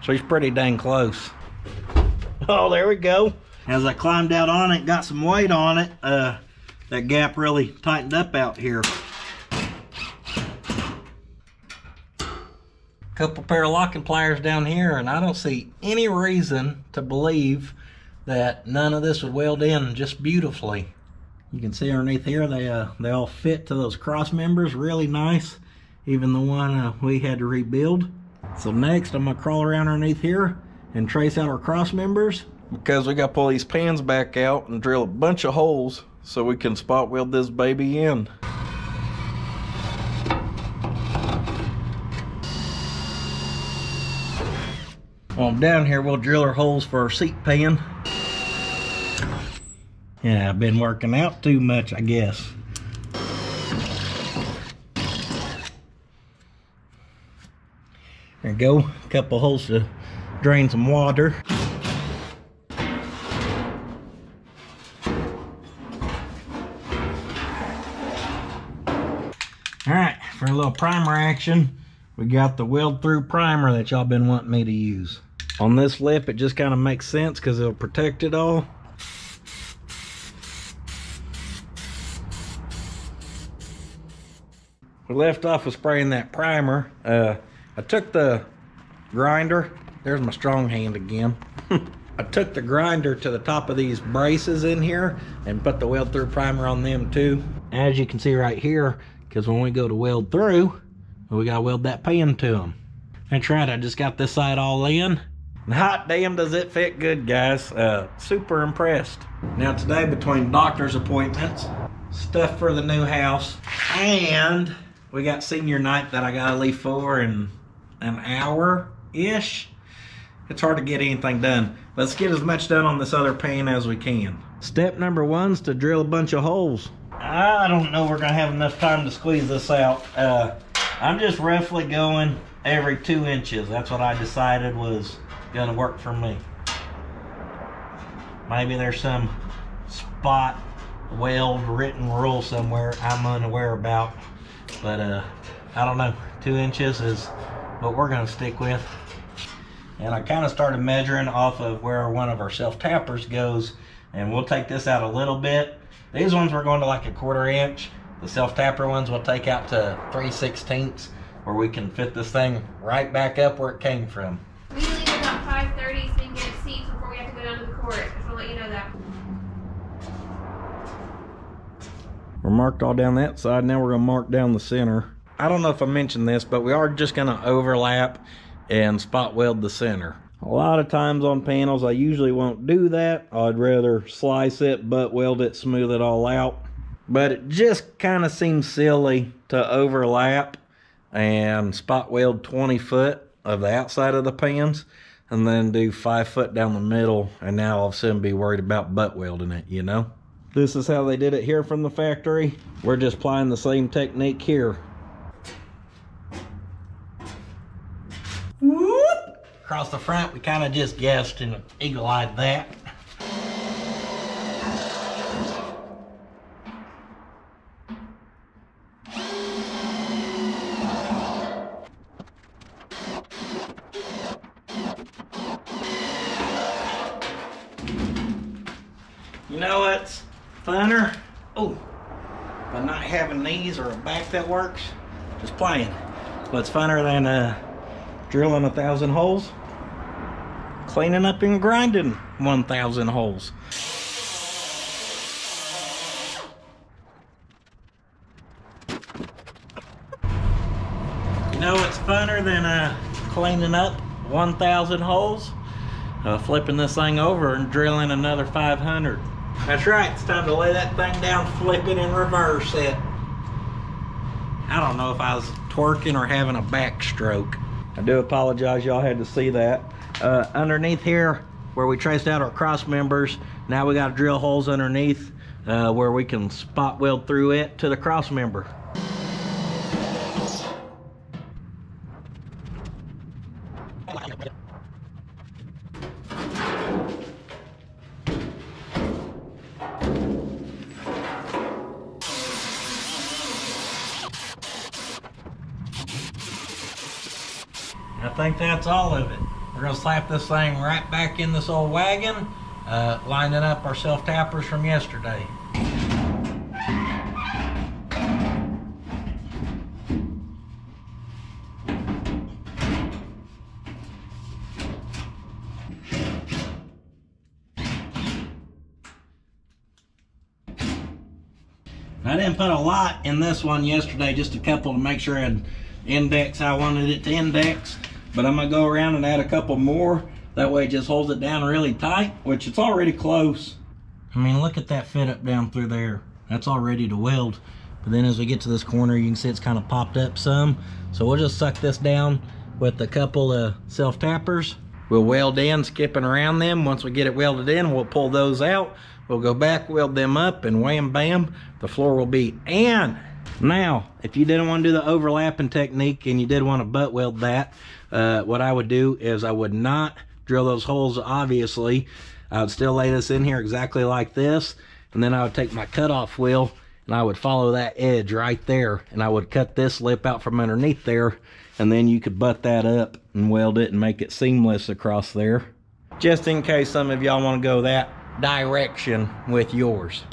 she's pretty dang close. Oh, there we go. As I climbed out on it, got some weight on it, that gap really tightened up out here. Couple pair of locking pliers down here, and I don't see any reason to believe that none of this would weld in just beautifully. You can see underneath here they all fit to those cross members really nice, even the one we had to rebuild. So next I'm gonna crawl around underneath here and trace out our cross members, because we gotta pull these pins back out and drill a bunch of holes so we can spot weld this baby in. Well, down here we'll drill our holes for our seat pin. Yeah, I've been working out too much, I guess. There you go, a couple holes to drain some water. All right, for a little primer action, we got the weld through primer that y'all been wanting me to use. On this lip, it just kind of makes sense because it'll protect it all. We left off with spraying that primer. I took the grinder, there's my strong hand again. I took the grinder to the top of these braces in here and put the weld through primer on them too. As you can see right here, because when we go to weld through, we gotta weld that pin to them. That's right, I just got this side all in. Hot damn, does it fit good, guys. Super impressed. Now today, between doctor's appointments, stuff for the new house, and we got senior night that I gotta leave for in an hour-ish. It's hard to get anything done. Let's get as much done on this other pan as we can. Step number one's to drill a bunch of holes. I don't know we're gonna have enough time to squeeze this out. I'm just roughly going every 2 inches. That's what I decided was gonna work for me. Maybe there's some spot weld written rule somewhere I'm unaware about. But I don't know, 2 inches is what we're gonna stick with. And I kind of started measuring off of where one of our self-tappers goes, and we'll take this out a little bit. These ones we're going to like a 1/4 inch. The self-tapper ones we'll take out to 3/16, where we can fit this thing right back up where it came from. We leave about 5:30 so you can get a seat before we have to go down to the court. I just want to let you know that. We're marked all down that side. Now we're gonna mark down the center. I don't know if I mentioned this, but we are just gonna overlap and spot weld the center. A lot of times on panels, I usually won't do that. I'd rather slice it, butt weld it, smooth it all out. But it just kind of seems silly to overlap and spot weld 20 foot of the outside of the pans and then do 5 foot down the middle, and now all of a sudden be worried about butt welding it, you know? This is how they did it here from the factory. We're just applying the same technique here. Whoop! Across the front, we kind of just guessed and eagle-eyed that. You know what's funner? Oh, by not having knees or a back that works, just playing. What's funner than drilling 1,000 holes? Cleaning up and grinding 1,000 holes. You know what's funner than cleaning up 1,000 holes? Flipping this thing over and drilling another 500. That's right, it's time to lay that thing down, flip it, and reverse it. I don't know if I was twerking or having a backstroke. I do apologize, y'all had to see that. Underneath here, where we traced out our cross members, now we gotta drill holes underneath where we can spot weld through it to the cross member. I think that's all of it. We're gonna slap this thing right back in this old wagon, lining up our self-tappers from yesterday. I didn't put a lot in this one yesterday, just a couple to make sure I had index how I wanted it to index. But I'm gonna go around and add a couple more. That way it just holds it down really tight, which it's already close. I mean, look at that fit up down through there. That's all ready to weld. But then as we get to this corner, you can see it's kind of popped up some. So we'll just suck this down with a couple of self-tappers. We'll weld in, skipping around them. Once we get it welded in, we'll pull those out. We'll go back, weld them up, and wham, bam, the floor will be in. Now, if you didn't want to do the overlapping technique and you did want to butt weld that, what I would do is I would not drill those holes, obviously. I would still lay this in here exactly like this, and then I would take my cutoff wheel and I would follow that edge right there, and I would cut this lip out from underneath there, and then you could butt that up and weld it and make it seamless across there. Just in case some of y'all want to go that direction with yours.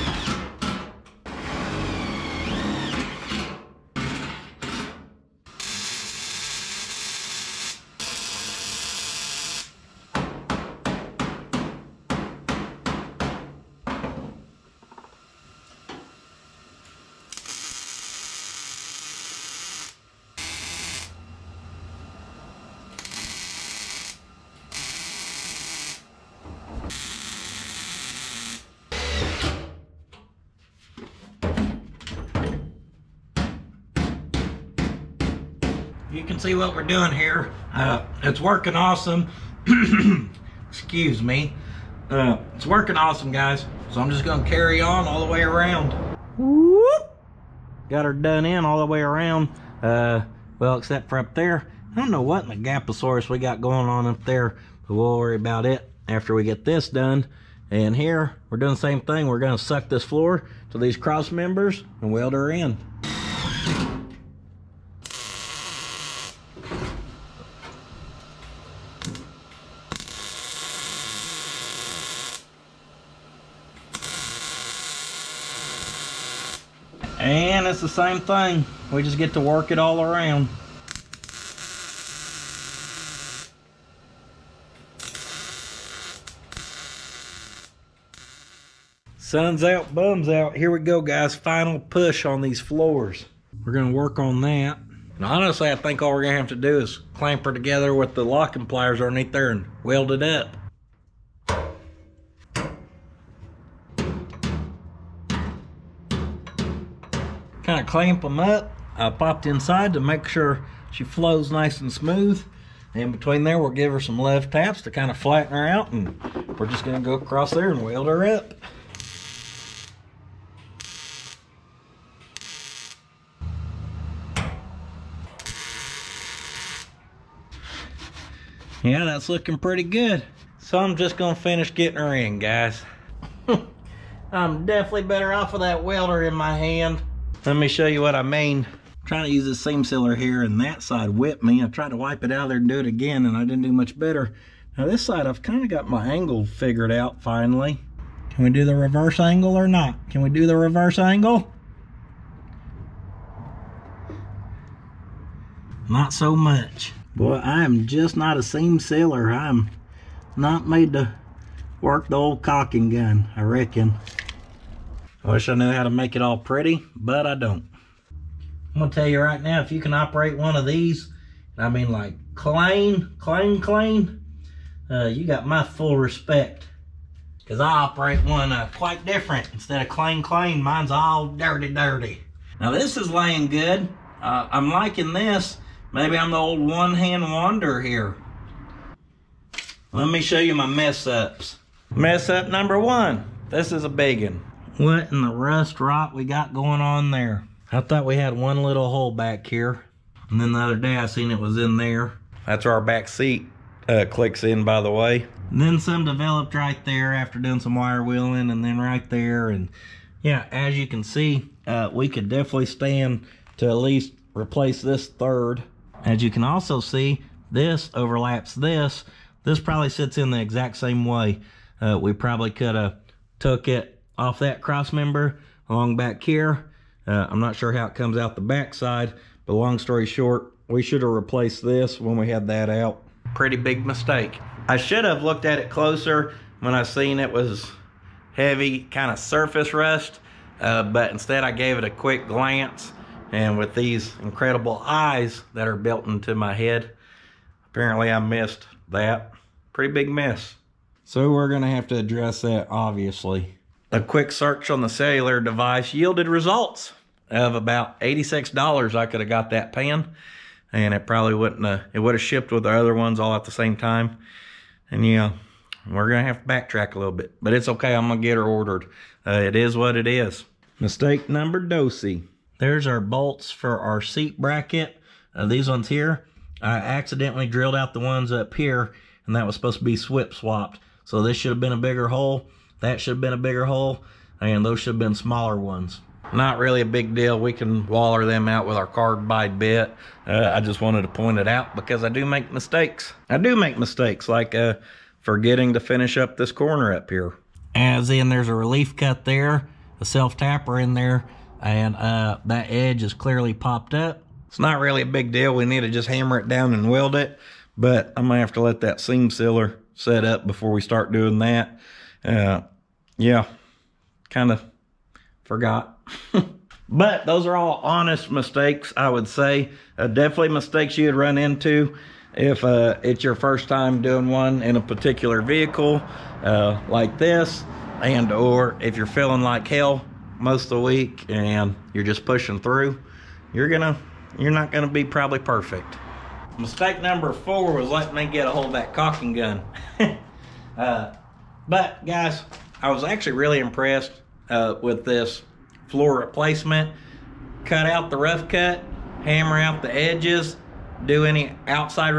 You can see what we're doing here. It's working awesome. Excuse me. It's working awesome, guys. So I'm just gonna carry on all the way around. Whoop! Got her done in all the way around. Well, except for up there. I don't know what Megaplosaurus we got going on up there, but we'll worry about it after we get this done. And here, we're doing the same thing. We're gonna suck this floor to these cross members and weld her in. And it's the same thing. We just get to work it all around. Sun's out, bum's out. Here we go, guys. Final push on these floors. We're gonna work on that. And honestly, I think all we're gonna have to do is clamp her together with the locking pliers underneath there and weld it up. Kind of clamp them up. I popped inside to make sure she flows nice and smooth. In between there, we'll give her some left taps to kind of flatten her out, and we're just gonna go across there and weld her up. Yeah, that's looking pretty good. So I'm just gonna finish getting her in, guys. I'm definitely better off with that welder in my hand. Let me show you what I mean. I'm trying to use this seam sealer here, and that side whipped me. I tried to wipe it out of there and do it again, and I didn't do much better. Now this side, I've kind of got my angle figured out finally. Can we do the reverse angle or not? Can we do the reverse angle? Not so much. Boy, I am just not a seam sealer. I'm not made to work the old caulking gun, I reckon. I wish I knew how to make it all pretty, but I don't. I'm gonna tell you right now, if you can operate one of these, and I mean like clean, you got my full respect. Cause I operate one quite different. Instead of clean, mine's all dirty. Now this is laying good. I'm liking this. Maybe I'm the old one-hand wanderer here. Let me show you my mess ups. Mess up number one. This is a big one. What in the rust rot we got going on there? I thought we had one little hole back here. And then the other day I seen it was in there. That's where our back seat clicks in, by the way. And then some developed right there after doing some wire wheeling, and then right there. And yeah, as you can see, we could definitely stand to at least replace this third. As you can also see, This overlaps this. This probably sits in the exact same way. We probably could have took it off that cross member along back here. I'm not sure how it comes out the back side, but long story short, we should have replaced this when we had that out. Pretty big mistake. I should have looked at it closer when I seen it was heavy, kind of surface rust, but instead I gave it a quick glance, and with these incredible eyes that are built into my head, apparently I missed that. Pretty big miss. So we're gonna have to address that, obviously. A quick search on the cellular device yielded results of about $86. I could have got that pan, and it probably wouldn't have, it would have shipped with the other ones all at the same time. And yeah, we're gonna have to backtrack a little bit, but it's okay, I'm gonna get her ordered. It is what it is. Mistake number dosey. There's our bolts for our seat bracket. These ones here, I accidentally drilled out the ones up here, and that was supposed to be swip swapped. So this should have been a bigger hole, that should have been a bigger hole, and those should have been smaller ones. Not really a big deal. We can waller them out with our carbide bit. I just wanted to point it out because I do make mistakes. I do make mistakes, like forgetting to finish up this corner up here. As in, there's a relief cut there, a self-tapper in there, and that edge is clearly popped up. It's not really a big deal. We need to just hammer it down and weld it, but I'm gonna have to let that seam sealer set up before we start doing that. Yeah, kind of forgot. But those are all honest mistakes, I would say. Definitely mistakes you'd run into if it's your first time doing one in a particular vehicle like this, and or if you're feeling like hell most of the week and you're just pushing through. You're not gonna be probably perfect. Mistake number 4 was letting me get a hold of that caulking gun. But guys, I was actually really impressed with this floor replacement. Cut out the rough cut, hammer out the edges, do any outside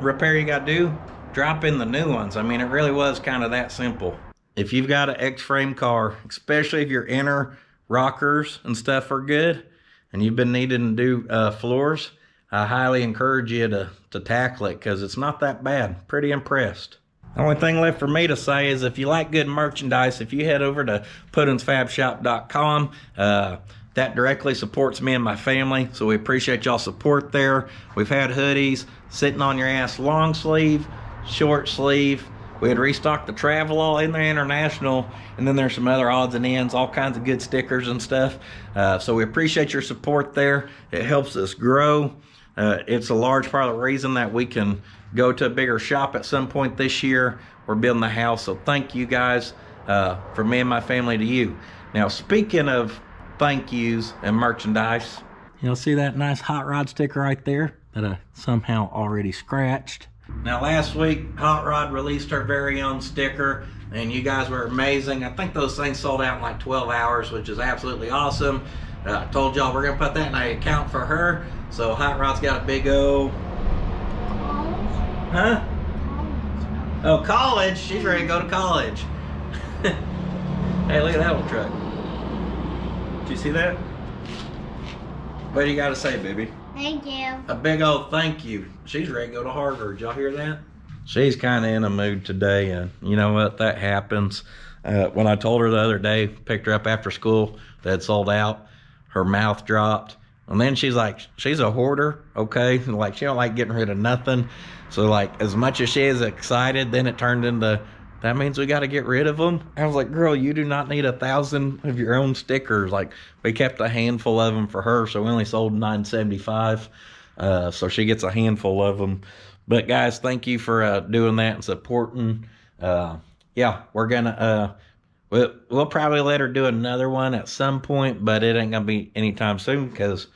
repair you gotta do, drop in the new ones. I mean, it really was kind of that simple. If you've got an X-frame car, especially if your inner rockers and stuff are good, and you've been needing to do floors, I highly encourage you to tackle it, because it's not that bad. Pretty impressed. The only thing left for me to say is, if you like good merchandise, if you head over to puddinsfabshop.com, that directly supports me and my family, so we appreciate y'all's support there. We've had hoodies, sitting on your ass long sleeve, short sleeve. We had restocked the travel all in there, international, and then there's some other odds and ends, all kinds of good stickers and stuff. So we appreciate your support there. It helps us grow. It's a large part of the reason that we can go to a bigger shop at some point this year. We're building the house, so thank you guys from me and my family to you. Now, speaking of thank yous and merchandise, you'll see that nice Hot Rod sticker right there that I somehow already scratched. Now, last week, Hot Rod released her very own sticker, and you guys were amazing. I think those things sold out in like 12 hours, which is absolutely awesome. I told y'all we're going to put that in an account for her. So Hot Rod's got a big old... Huh? Oh, college? She's ready to go to college. Hey, look at that old truck. Did you see that? What do you got to say, baby? Thank you. A big old thank you. She's ready to go to Harvard. Y'all hear that? She's kind of in a mood today, and you know what? That happens. When I told her the other day, picked her up after school, that sold out, her mouth dropped. And then she's like, she's a hoarder, okay? And like, she don't like getting rid of nothing. So like, as much as she is excited, then it turned into, that means we got to get rid of them. I was like, girl, you do not need 1,000 of your own stickers. Like, we kept a handful of them for her, so we only sold 975. So she gets a handful of them. But guys, thank you for doing that and supporting. Yeah, we're gonna we'll probably let her do another one at some point, but it ain't gonna be anytime soon, because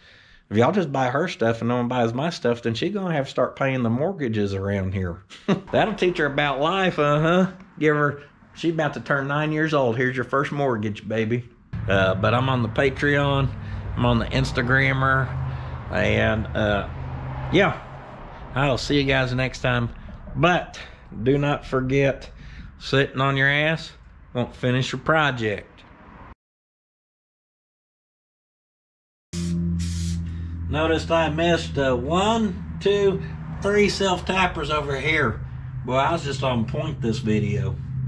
if y'all just buy her stuff and no one buys my stuff, then she's going to have to start paying the mortgages around here. That'll teach her about life, Give her, she's about to turn 9 years old. Here's your first mortgage, baby. But I'm on the Patreon. I'm on the Instagrammer. And, yeah. I'll see you guys next time. But do not forget, sitting on your ass won't finish your project. Noticed I missed 1, 2, Three self-tappers over here. Boy, I was just on point this video.